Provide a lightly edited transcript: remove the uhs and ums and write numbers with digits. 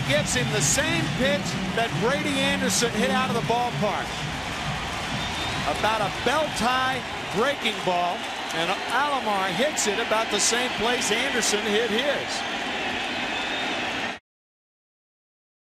He gets him the same pitch that Brady Anderson hit out of the ballpark. About a belt-high breaking ball, and Alomar hits it about the same place Anderson hit his.